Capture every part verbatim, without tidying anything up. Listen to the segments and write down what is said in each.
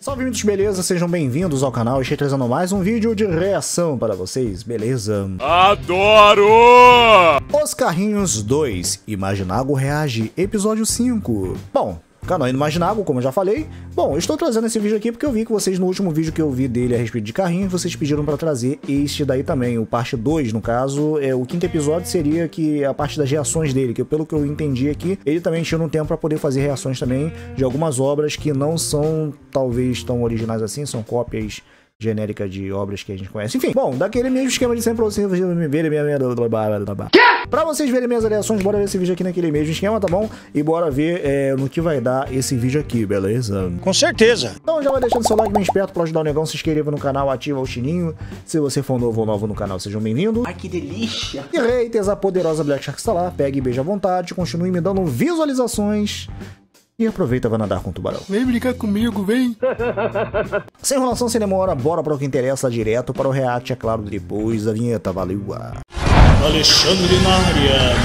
Salve, amigos, beleza? Sejam bem-vindos ao canal. Estou trazendo mais um vídeo de reação para vocês, beleza? Adoro! Os Carrinhos dois, Imaginago reage, episódio cinco. Bom, canal Imaginago, como eu já falei. Bom, eu estou trazendo esse vídeo aqui porque eu vi que vocês, no último vídeo que eu vi dele a respeito de carrinhos, vocês pediram para trazer este daí também, o parte dois, no caso. É, o quinto episódio seria que a parte das reações dele, que pelo que eu entendi aqui, ele também tinha um tempo para poder fazer reações também de algumas obras que não são, talvez, tão originais assim, são cópias genérica de obras que a gente conhece. Enfim, bom, daquele mesmo esquema de sempre pra vocês verem minha... Pra vocês verem minhas reações, bora ver esse vídeo aqui naquele mesmo esquema, tá bom? E bora ver é, no que vai dar esse vídeo aqui, beleza? Com certeza! Então já vai deixando seu like bem esperto pra ajudar o negão, se inscreva no canal, ativa o sininho. Se você for novo ou novo no canal, sejam bem-vindos. Ai, que delícia! E haters, a poderosa Black Shark está lá, pega e beija à vontade, continue me dando visualizações. E aproveita, vai nadar com o tubarão. Vem brincar comigo, vem! Sem enrolação, sem demora, bora para o que interessa, direto para o react, é claro, depois da vinheta, valeu! Alexandre na área!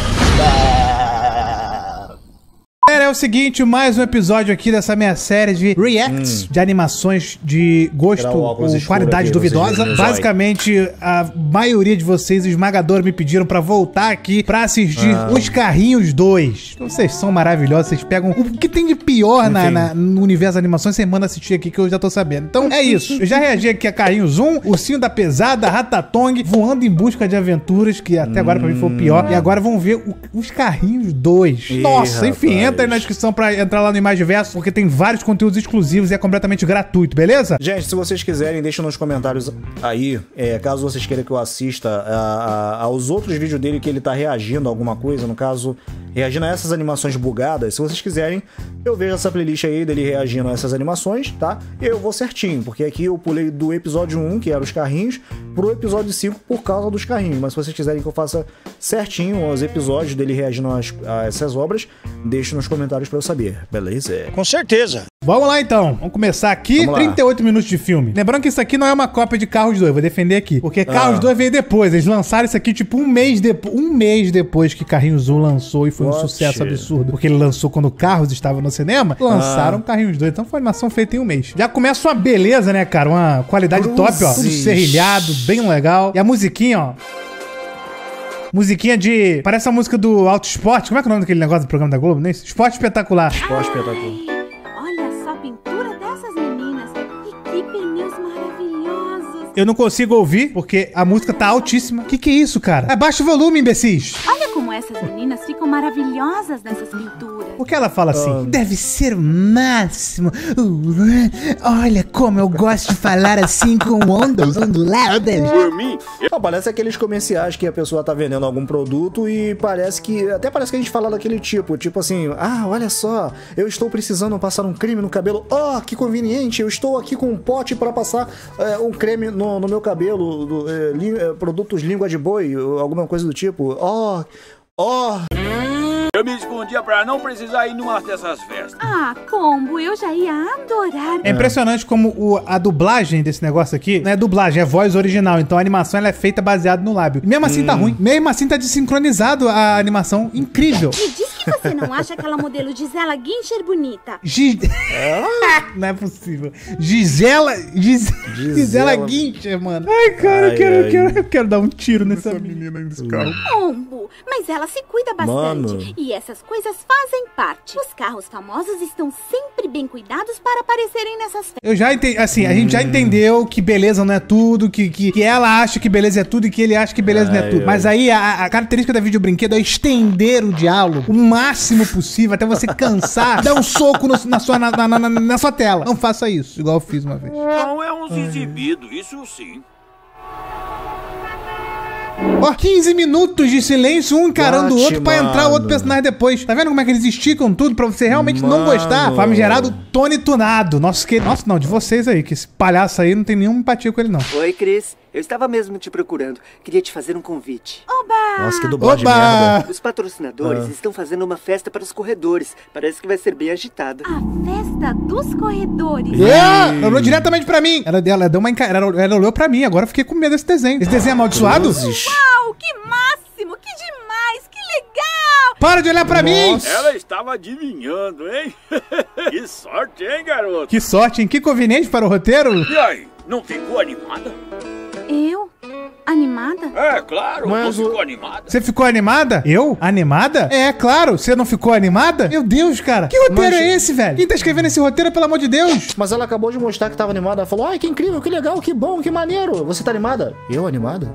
Galera, é o seguinte, mais um episódio aqui dessa minha série de reacts hum. de animações de gosto com qualidade aqui, duvidosa. Basicamente, a maioria de vocês, esmagador, me pediram pra voltar aqui pra assistir ah. Os Carrinhos dois. Vocês são maravilhosos, vocês pegam o que tem de pior na, na, no universo da animação, vocês mandam assistir aqui que eu já tô sabendo. Então é isso, eu já reagi aqui a Carrinhos um, Ursinho da Pesada, Ratatongue, Voando em Busca de Aventuras, que até hum. agora pra mim foi o pior. E agora vamos ver o, Os Carrinhos dois. Ih, nossa, rapaz. Enfim, entra aí na descrição pra entrar lá no Imagiverso, porque tem vários conteúdos exclusivos e é completamente gratuito, beleza? Gente, se vocês quiserem, deixem nos comentários aí, é, caso vocês queiram que eu assista a, a, aos outros vídeos dele que ele tá reagindo a alguma coisa, no caso, reagindo a essas animações bugadas. Se vocês quiserem, eu vejo essa playlist aí dele reagindo a essas animações, tá? Eu vou certinho, porque aqui eu pulei do episódio um, que era os carrinhos, pro episódio cinco por causa dos carrinhos. Mas se vocês quiserem que eu faça certinho os episódios dele reagindo às, a essas obras, deixe nos comentários pra eu saber, beleza? Com certeza! Vamos lá então, vamos começar aqui, vamos trinta e oito minutos de filme. Lembrando que isso aqui não é uma cópia de Carros dois, vou defender aqui, porque Carros ah. dois veio depois, eles lançaram isso aqui tipo um mês, depo um mês depois que Carrinhos um lançou e foi What um sucesso shit. absurdo, porque ele lançou quando Carros estava no cinema, lançaram ah. Carrinhos dois, então foi uma animação feita em um mês. Já começa uma beleza, né, cara, uma qualidade Cruzes. top, ó, tudo serrilhado, bem legal, e a musiquinha, ó. Musiquinha de... Parece a música do Auto Esporte. Como é que é o nome daquele negócio do programa da Globo? Nem... Esporte Espetacular. Esporte Espetacular. Olha só a pintura dessas meninas. E que pneus maravilhosos. Eu não consigo ouvir, porque a música tá altíssima. Que que é isso, cara? Abaixa o volume, imbecis. Olha como essas meninas ficam maravilhosas nessas pinturas. Por que ela fala assim? Um. Deve ser o máximo. Olha como eu gosto de falar assim com ondas onduladas. Ah, parece aqueles comerciais que a pessoa tá vendendo algum produto e parece que... Até parece que a gente fala daquele tipo. Tipo assim, ah, olha só, eu estou precisando passar um creme no cabelo. Oh, que conveniente, eu estou aqui com um pote para passar é, um creme no, no meu cabelo. Do, é, li, é, produtos língua de boi, alguma coisa do tipo. Oh, oh... Eu me escondia pra não precisar ir numa dessas festas. Ah, Combo, eu já ia adorar. É impressionante como o, a dublagem desse negócio aqui, não é dublagem, é voz original. Então a animação ela é feita baseada no lábio. E mesmo assim hum. tá ruim. Mesmo assim tá desincronizado a animação. Incrível. Me diz que você não acha aquela modelo Gisela Gincher bonita. Gis... não é possível. Gisela... Gis... Gisela... Gisela Gincher, mano. Ai, cara, ai, eu, quero, ai. Eu, quero, eu quero dar um tiro nessa Essa menina nesse carro. Combo, mas ela se cuida bastante. Mano. E essas coisas fazem parte. Os carros famosos estão sempre bem cuidados para aparecerem nessas festas. Eu já entendi, assim, a hum. gente já entendeu que beleza não é tudo, que, que, que ela acha que beleza é tudo e que ele acha que beleza ai, não é tudo. Ai. Mas aí a, a característica da videobrinquedo é estender o diálogo o máximo possível, até você cansar, dar um soco no, na, sua, na, na, na, na sua tela. Não faça isso, igual eu fiz uma vez. Não é uns exibidos, isso sim. Ó, quinze minutos de silêncio, um encarando o outro pra entrar o outro personagem depois. Tá vendo como é que eles esticam tudo pra você realmente mano. não gostar? Famigerado Tony Tunado. Nossa, que... Nossa, não, de vocês aí, que esse palhaço aí não tem nenhuma empatia com ele, não. Oi, Cris. Eu estava mesmo te procurando. Queria te fazer um convite. Oba! Nossa, que dublagem de merda. Os patrocinadores ah. estão fazendo uma festa para os corredores. Parece que vai ser bem agitada. A festa dos corredores. Yeah! Ela olhou diretamente pra mim. Ela, ela, deu uma enca... ela, ela olhou pra mim. Agora eu fiquei com medo desse desenho. Esse desenho é amaldiçoado? Uau, que máximo! Que demais! Que legal! Para de olhar pra mim! Ela estava adivinhando, hein? Que sorte, hein, garoto? Que sorte, hein? Que conveniente para o roteiro. E aí, não ficou animada? Eu? Animada? É, claro, mas você ficou animada. Você ficou animada? Eu? Animada? É, claro, você não ficou animada? Meu Deus, cara, que roteiro mas... é esse, velho? Quem tá escrevendo esse roteiro, pelo amor de Deus? Mas ela acabou de mostrar que tava animada. Ela falou, ai, que incrível, que legal, que bom, que maneiro. Você tá animada? Eu animada?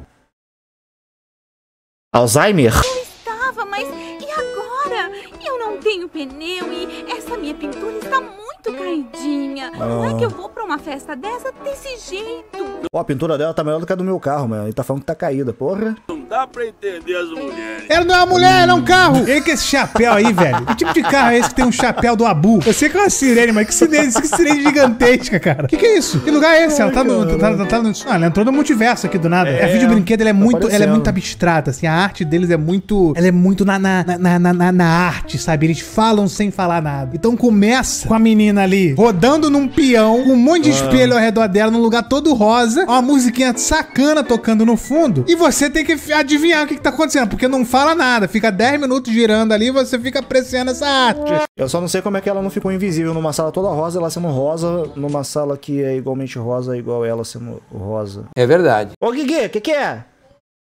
Alzheimer? Eu estava, mas e agora? Eu não tenho pneu e essa minha pintura está muito... caidinha. Ah. Não é que eu vou pra uma festa dessa desse jeito. Ó, a pintura dela tá melhor do que a do meu carro, mano. Ele tá falando que tá caída, porra. Não dá pra entender as mulheres. Ela não é uma mulher, ela é um carro. E aí que esse chapéu aí, velho? Que tipo de carro é esse que tem um chapéu do Abu? Eu sei que é uma sirene, mas que sirene, que sirene gigantesca, cara. Que que é isso? Que lugar é esse? Ai, ela tá no, tá, tá, tá no... Ah, ela entrou no multiverso aqui do nada. É, a vídeo brinquedo, ela é, tá muito, ela é muito abstrata, assim. A arte deles é muito... Ela é muito na, na, na, na, na, na arte, sabe? Eles falam sem falar nada. Então começa com a menina ali, rodando num peão, com um monte de espelho ao redor dela, num lugar todo rosa, uma musiquinha sacana tocando no fundo, e você tem que adivinhar o que que tá acontecendo, porque não fala nada, fica dez minutos girando ali, você fica apreciando essa arte. Eu só não sei como é que ela não ficou invisível numa sala toda rosa, ela sendo rosa, numa sala que é igualmente rosa, igual ela sendo rosa. É verdade. Ô, Guigui, o que que é?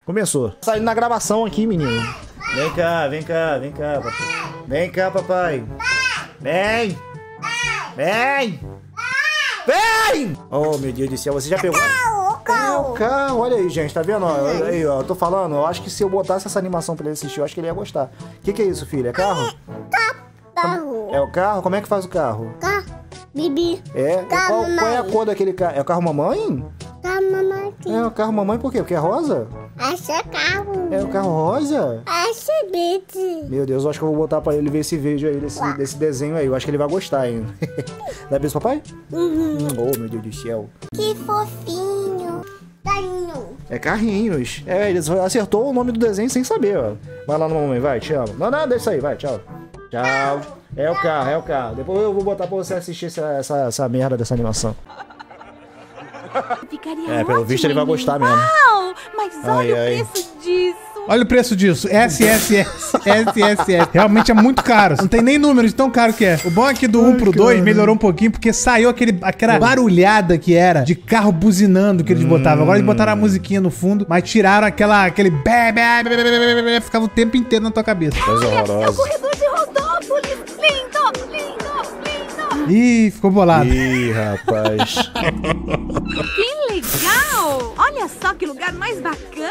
Começou. Saindo na gravação aqui, menino. Vem cá, vem cá, vem cá, papai. Vem cá, papai. Vem! Vem! Vem! Oh, meu Deus do céu, você já pegou... Carro, carro. É o carro, olha aí, gente, tá vendo? Olha aí, ó, eu tô falando, eu acho que se eu botasse essa animação pra ele assistir, eu acho que ele ia gostar. O que que é isso, filho? É carro? É carro. É o carro? Como é que faz o carro? Carro, bibi. É? Carro, qual, qual é a cor daquele carro? É o carro mamãe? Carro mamãe. É o carro mamãe por quê? Porque é rosa? Acho é carro. É o carro rosa? Acho verde. Meu Deus, eu acho que eu vou botar pra ele ver esse vídeo aí, desse, desse desenho aí. Eu acho que ele vai gostar ainda. Dá beijo, papai? Uhum. Oh, meu Deus do céu. Que fofinho. Carrinho. É carrinhos. É, ele acertou o nome do desenho sem saber, ó. Vai lá no mamãe, vai, tchau. Não, não, deixa aí, vai, tchau. Tchau. É o carro, é o carro. Depois eu vou botar pra você assistir essa, essa, essa merda dessa animação. Ficaria é, pelo ótimo, visto ele vai gostar mesmo. Uau, mas ai, olha ai. o preço disso. Olha o preço disso. S S S, S S S. Realmente é muito caro. Não tem nem número de tão caro que é. O bom é que do um pro dois melhorou um pouquinho, porque saiu aquele, aquela barulhada que era de carro buzinando que eles hum. botavam. Agora eles botaram a musiquinha no fundo, mas tiraram aquela, aquele... Bé, bé, bé, bé, bé, bé, ficava o tempo inteiro na tua cabeça. Coisa horrorosa. Ih, ficou bolado. Ih, rapaz. Que legal! Olha só que lugar mais bacana!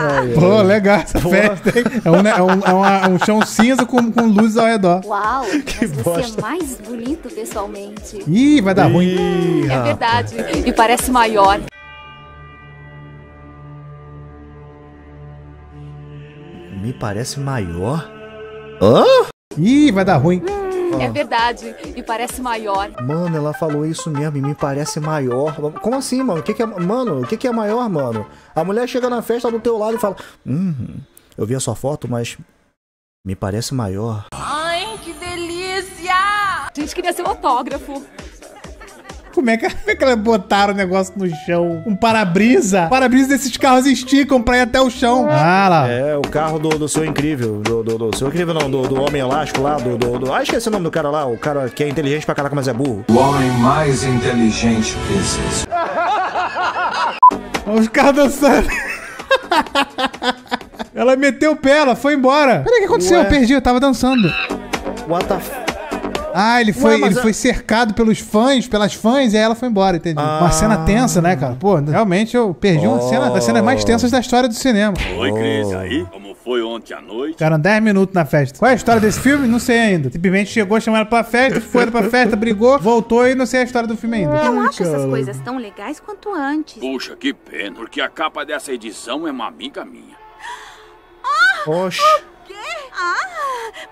Ai, pô, ai. legal essa Boa. festa, hein? É um, é um, é uma, um chão cinza com, com luzes ao redor. Uau! Que mas bosta. Você é mais bonito pessoalmente. Ih, vai dar Ih, ruim. É verdade. E parece maior. Me parece maior? Hã? Ih, vai dar ruim. É verdade, e parece maior. Mano, ela falou isso mesmo, e me parece maior. Como assim, mano? O que que é, mano, o que que é maior, mano? A mulher chega na festa do teu lado e fala: Hum, eu vi a sua foto, mas me parece maior. Ai, que delícia! A gente queria ser um autógrafo. Como é que, como é que elas botaram o negócio no chão? Um para-brisa. Para-brisa desses carros esticam pra ir até o chão. Ah, lá. É, o carro do, do seu incrível. Do, do, do seu incrível, não. Do, do homem elástico lá. Do, do, do... Ah, esqueci o nome do cara lá. O cara que é inteligente pra caraca, mas é burro. O homem mais inteligente que existe. Os carros dançando. Ela meteu o pé, ela foi embora. Peraí, o que aconteceu? Ué. Eu perdi, eu tava dançando. What the f... Ah, ele foi, Ué, ele a... foi cercado pelos fãs, pelas fãs, e aí ela foi embora, entendi. Ah. Uma cena tensa, né, cara? Pô, realmente eu perdi oh. uma cena, das cenas mais tensas da história do cinema. Oi, Cris, oh. aí? Como foi ontem à noite? Ficaram dez minutos na festa. Qual é a história desse filme? Não sei ainda. Simplesmente chegou, chamou ela pra festa, foi pra festa, brigou, voltou e não sei a história do filme ainda. Eu Ai, acho cara. essas coisas tão legais quanto antes. Puxa, que pena, porque a capa dessa edição é uma amiga minha. Ah, Oxe. O quê? Ah!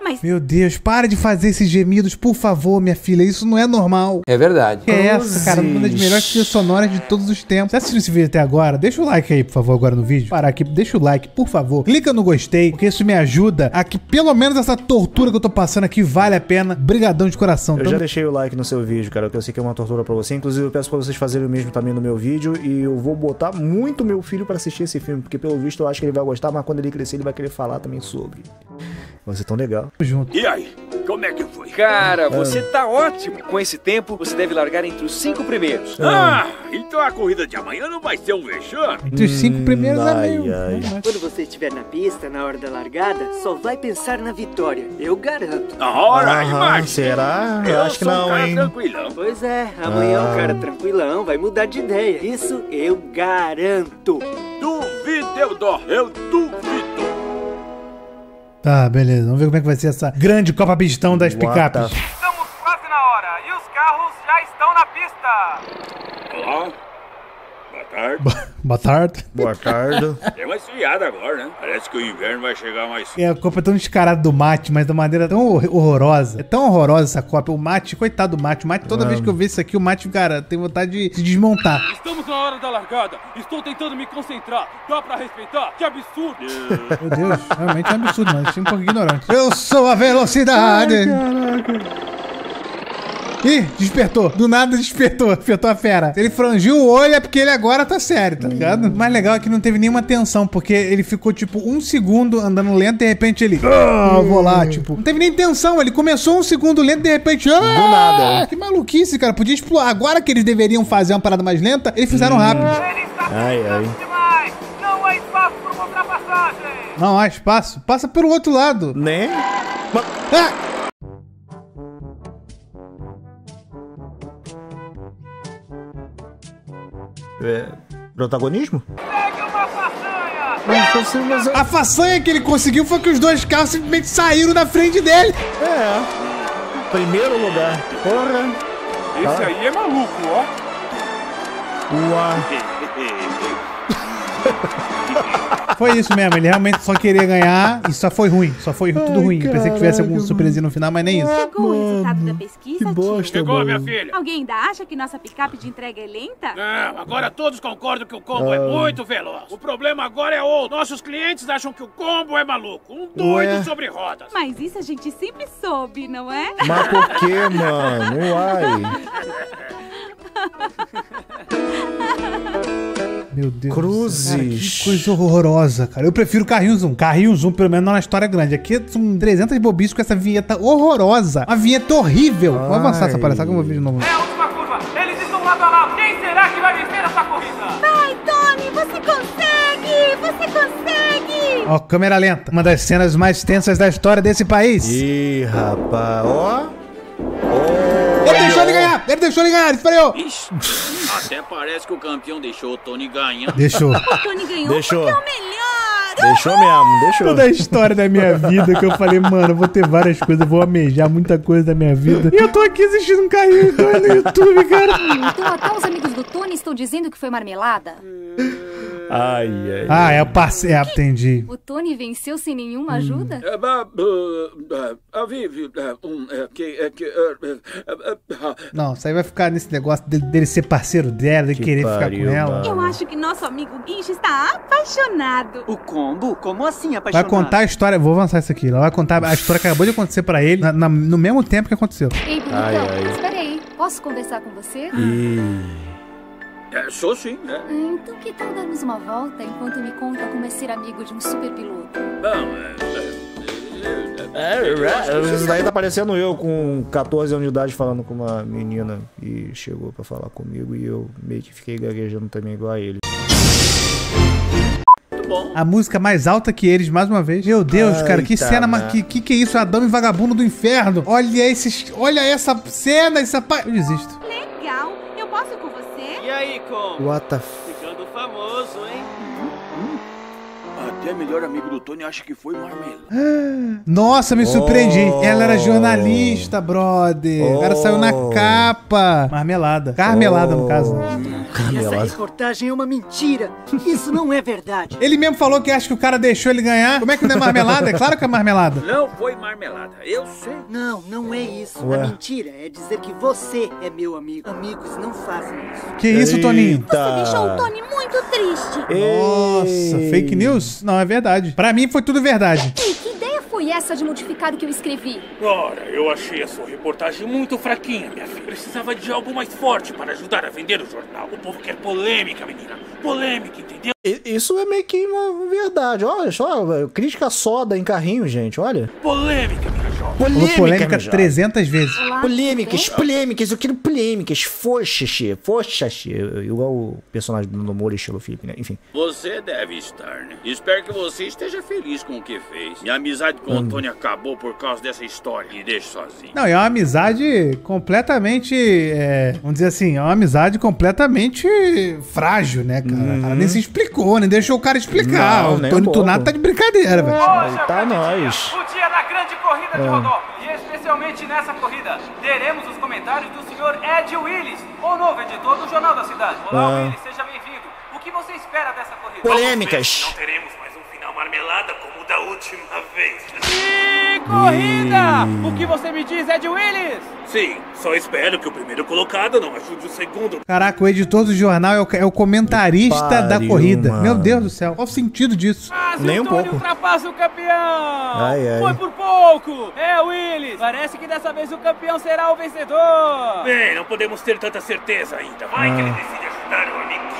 Mas... Meu Deus, para de fazer esses gemidos, por favor, minha filha. Isso não é normal. É verdade. É essa, cara, uma das melhores trilhas sonoras de todos os tempos. Você assistiu esse vídeo até agora? Deixa o like aí, por favor, agora no vídeo. Parar aqui, deixa o like, por favor. Clica no gostei, porque isso me ajuda a que pelo menos essa tortura que eu tô passando aqui vale a pena. Brigadão de coração. Eu então... já deixei o like no seu vídeo, cara, porque eu sei que é uma tortura pra você. Inclusive, eu peço pra vocês fazerem o mesmo também no meu vídeo. E eu vou botar muito meu filho pra assistir esse filme, porque pelo visto eu acho que ele vai gostar, mas quando ele crescer ele vai querer falar também sobre. Você é tão legal. Junto. E aí? Como é que foi? Cara, você ah. tá ótimo. Com esse tempo, você deve largar entre os cinco primeiros. Ah, então a corrida de amanhã não vai ser um vexame. Entre os cinco primeiros hum, é meio... Ai, ai. Quando você estiver na pista, na hora da largada, só vai pensar na vitória. Eu garanto. Na hora, ah, imagina. Será? Eu, Eu acho que não, um cara hein? Tranquilão. Pois é, amanhã ah. o cara tranquilão vai mudar de ideia. Isso eu garanto. Duvido, eu dó. Eu duvido. Tá, beleza. Vamos ver como é que vai ser essa grande Copa Pistão das Picapes. Estamos quase na hora e os carros já estão na pista. Olá. Boa tarde. Bo Boa tarde. Boa tarde. É uma esfriada agora, né? Parece que o inverno vai chegar mais... É, a Copa é tão descarada do mate, mas da maneira tão horrorosa. É tão horrorosa essa Copa. O mate, coitado do mate. O mate, toda ah. vez que eu vejo isso aqui, o mate, cara, tem vontade de se desmontar. Estamos na hora da largada. Estou tentando me concentrar. Dá pra respeitar? Que absurdo. Meu Deus, realmente é um absurdo, mas eu sou um pouco ignorante. Eu sou a velocidade. Ai, caraca. Ih, despertou. Do nada despertou. Despertou a fera. Se ele frangiu o olho é porque ele agora tá sério, tá ligado? O mais legal é que não teve nenhuma tensão, porque ele ficou, tipo, um segundo andando lento, de repente ele... Ah, oh, vou lá, tipo... Não teve nem tensão, ele começou um segundo lento, de repente... Ah, do nada. Que maluquice, cara. Podia explorar. Agora que eles deveriam fazer uma parada mais lenta, eles fizeram rápido. Ai, ai. Não há espaço pra uma ultrapassagem. Não há espaço? Passa pelo outro lado. Né? Ah! É, protagonismo? Pega uma façanha! Mas, mas... A façanha que ele conseguiu foi que os dois carros simplesmente saíram da frente dele. É. Primeiro lugar. Porra. Esse ah. aí é maluco, ó. Uau. Foi isso mesmo. Ele realmente só queria ganhar e só foi ruim. Só foi Ai, tudo ruim. Caraca. Pensei que tivesse alguma surpresinha no final, mas nem isso. Chegou o resultado da pesquisa, que bosta, Chegou, minha filha. Alguém ainda acha que nossa picape de entrega é lenta? Não, agora todos concordam que o combo ah. é muito veloz. O problema agora é outro. Nossos clientes acham que o combo é maluco. Um doido Ué. sobre rodas. Mas isso a gente sempre soube, não é? Mas por quê, mano? Uai. Meu Deus. Cruzes. Cara, que coisa horrorosa, cara. Eu prefiro Carrinhos um. Carrinhos um, pelo menos, não é uma história grande. Aqui são trezentas bobices com essa vinheta horrorosa. Uma vinheta horrível. Ai. Vou avançar essa palhaçada que eu vou ver de novo. É a última curva. Eles estão lado a lado. Quem será que vai vencer essa corrida? Vai, Tony. Você consegue. Você consegue. Ó, câmera lenta. Uma das cenas mais tensas da história desse país. Ih, rapaz. Ó. Oh. Ele deixou ele ganhar. Ele deixou ele ganhar. Ele freou. Ixi. Até parece que o campeão deixou o Tony ganhar. Deixou. O Tony ganhou deixou. porque é o melhor. Deixou mesmo, deixou. Toda a história da minha vida que eu falei, mano, eu vou ter várias coisas, vou almejar muita coisa da minha vida. E eu tô aqui assistindo um carrinho doido no YouTube, cara. Hum, então até os amigos do Tony estão dizendo que foi marmelada? Ai, ai. Ah, é o parceiro. É, entendi. O Tony venceu sem nenhuma ajuda? Não, isso aí vai ficar nesse negócio dele, dele ser parceiro dela, de que querer pariu, ficar com ela. Eu acho que nosso amigo Guincho está apaixonado. O combo? Como assim apaixonado? Vai contar a história. Vou avançar isso aqui. Ela vai contar a história que acabou de acontecer pra ele na, na, no mesmo tempo que aconteceu. Ei, então, ai, ai. Mas peraí, posso conversar com você? Ih. É, sou sim, né? Então que tal darmos uma volta enquanto me conta como é ser amigo de um super piloto? Bom, é... Isso daí tá parecendo eu com quatorze anos de idade falando com uma menina e chegou pra falar comigo e eu meio que fiquei gaguejando também igual a ele. A música mais alta que eles, mais uma vez. Meu Deus, Ai, cara, que tá cena. Mar... Que, que que é isso? Adão e Vagabundo do Inferno. Olha, esses... Olha essa cena, essa... Pa... Eu desisto. Legal. Eu posso com você? E aí, com? What the f... Ficando famoso, hein? Hum, hum. Até melhor amigo do Tony acha que foi marmelada. Nossa, me surpreendi. Oh. Ela era jornalista, brother. Oh. Ela saiu na capa. Marmelada. Carmelada, oh. no caso. Carmelada. Essa reportagem é uma mentira. Isso não é verdade. Ele mesmo falou que acha que o cara deixou ele ganhar. Como é que não é marmelada? É claro que é marmelada. Não foi marmelada. Eu sei. Não, não é isso. Ué. A mentira é dizer que você é meu amigo. Amigos não fazem isso. Que isso, Toninho? Você deixou o Tony muito triste. Nossa, Ei. fake news? Não, é verdade. Pra mim foi tudo verdade. Que ideia foi foi essa de modificar o que eu escrevi? Ora, eu achei a sua reportagem muito fraquinha, minha filha. Precisava de algo mais forte para ajudar a vender o jornal. O povo quer polêmica, menina. Polêmica, entendeu? Isso é meio que uma verdade. Olha só, crítica soda em Carrinho, gente, olha. Polêmica, minha jovem. Polêmica, polêmica trezentas vezes. Olá, polêmicas, polêmicas, eu quero polêmicas. Foxa-xê, foxa-xê. Igual o personagem do Nomura e Estilo Felipe, né? Enfim. Você deve estar, né? Espero que você esteja feliz com o que fez. Minha amizade com o Antônio acabou por causa dessa história. Me deixa sozinho. Não, é uma amizade completamente, é, vamos dizer assim, é uma amizade completamente frágil, né, cara? Uhum. Ela nem se explicou, nem deixou o cara explicar. Não, o Tony um Tunado tá de brincadeira, velho. Tá nós. O dia da grande corrida é. de Rodolfo. E especialmente nessa corrida, teremos os comentários do senhor Ed Willis, o novo editor do Jornal da Cidade. Olá, é. Willis, seja bem-vindo. O que você espera dessa corrida? Polêmicas. Não teremos mais um final marmelada como o da última vez. E corrida! Hum. O que você me diz, Ed Willis? Sim, só espero que o primeiro colocado não ajude o segundo. Caraca, o editor do jornal é o, é o comentarista pariu, da corrida. Mano. Meu Deus do céu, qual o sentido disso? Mas nem o um pouco. Ultrapassa o campeão. Ai, ai. Foi por pouco. É, Willis. Parece que dessa vez o campeão será o vencedor. Bem, não podemos ter tanta certeza ainda. Vai ah. que ele decide ajudar o amiguinho.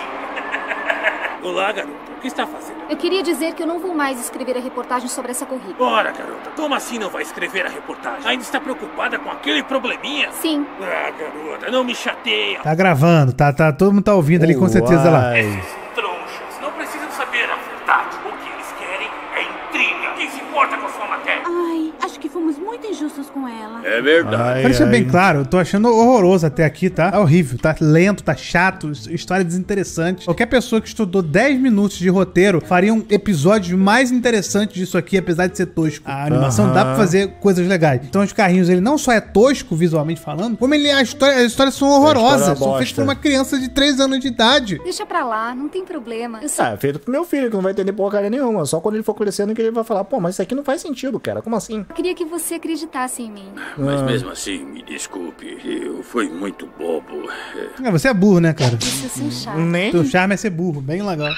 Olá, garoto. O que está fazendo? Eu queria dizer que eu não vou mais escrever a reportagem sobre essa corrida. Ora, garota, como assim não vai escrever a reportagem? Ainda está preocupada com aquele probleminha? Sim. Ah, garota, não me chateia. Tá gravando, tá, tá, todo mundo tá ouvindo ali, com certeza lá. Esses trouxas não precisam saber a verdade. O que eles querem é intriga. Quem se importa com a sua matéria? Ai, acho que fomos muito injustos com ela. É verdade. Pra deixar bem claro, eu tô achando horroroso até aqui, tá? É horrível, tá lento, tá chato, história desinteressante. Qualquer pessoa que estudou dez minutos de roteiro faria um episódio mais interessante disso aqui, apesar de ser tosco. A animação uhum. dá pra fazer coisas legais. Então Os Carrinhos, ele não só é tosco visualmente falando, como ele, a história, as histórias são horrorosas. É, são feitas por uma criança de três anos de idade. Deixa pra lá, não tem problema. Eu só... Ah, é feito pro meu filho, que não vai entender porcaria nenhuma. Só quando ele for crescendo que ele vai falar, pô, mas isso aqui não faz sentido, cara. Como assim? Eu queria que você acreditasse em mim. Mas mesmo assim, me desculpe, eu fui muito bobo. É, você é burro, né, cara? Isso é seu charme. Nem... Seu charme é ser burro, bem legal.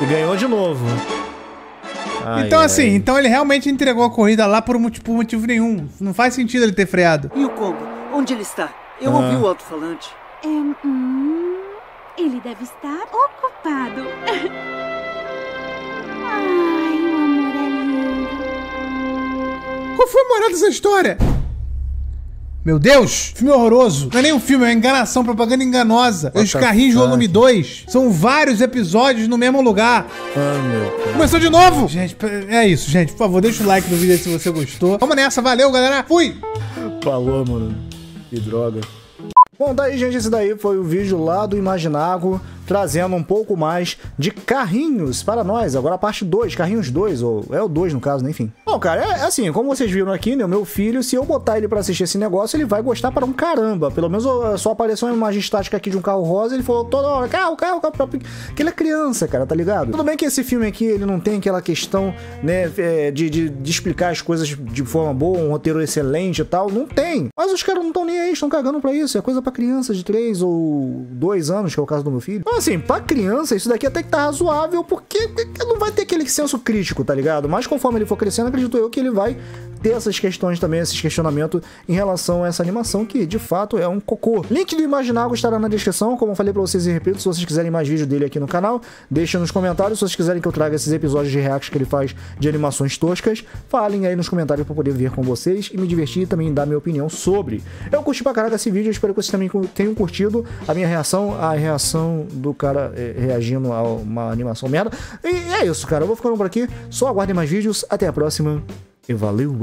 E ganhou de novo. Ai, então assim, ai. então ele realmente entregou a corrida lá por, por motivo nenhum. Não faz sentido ele ter freado. E o Combo? Onde ele está? Eu ah. ouvi o alto-falante. É, hum, ele deve estar ocupado. ah. Qual foi a moral dessa história? Meu Deus, filme horroroso. Não é nem um filme, é uma enganação, propaganda enganosa. What Os Carrinhos volume dois. São vários episódios no mesmo lugar. Ah, meu Deus. Começou de novo. Gente, é isso, gente. Por favor, deixa o like no vídeo aí se você gostou. Vamos nessa, valeu, galera. Fui. Falou, mano. Que droga. Bom, daí, gente, esse daí foi o vídeo lá do Imaginago, trazendo um pouco mais de Carrinhos para nós. Agora a parte dois, Carrinhos dois, ou é o dois no caso, né? Enfim. Bom, cara, é assim, como vocês viram aqui, né? O meu filho, se eu botar ele pra assistir esse negócio, ele vai gostar para um caramba. Pelo menos só apareceu uma imagem estática aqui de um carro rosa, ele falou toda hora, carro, carro, carro, carro. Porque ele é criança, cara, tá ligado? Tudo bem que esse filme aqui, ele não tem aquela questão, né, de, de, de explicar as coisas de forma boa, um roteiro excelente e tal, não tem. Mas os caras não estão nem aí, estão cagando pra isso, é coisa pra criança de três ou dois anos, que é o caso do meu filho. Então, assim, pra criança, isso daqui até que tá razoável, porque não vai ter aquele senso crítico, tá ligado? Mas conforme ele for crescendo, acredito eu que ele vai ter essas questões também, esses questionamentos em relação a essa animação, que de fato é um cocô. Link do Imaginago estará na descrição, como eu falei pra vocês e repito, se vocês quiserem mais vídeo dele aqui no canal, deixem nos comentários. Se vocês quiserem que eu traga esses episódios de reacts que ele faz de animações toscas, falem aí nos comentários pra poder ver com vocês e me divertir e também dar minha opinião sobre. Eu curti pra caraca esse vídeo, espero que vocês também tenham curtido a minha reação, a reação do cara é, reagindo a uma animação merda. E é isso, cara, eu vou ficando por aqui, só aguardem mais vídeos, até a próxima e valeu!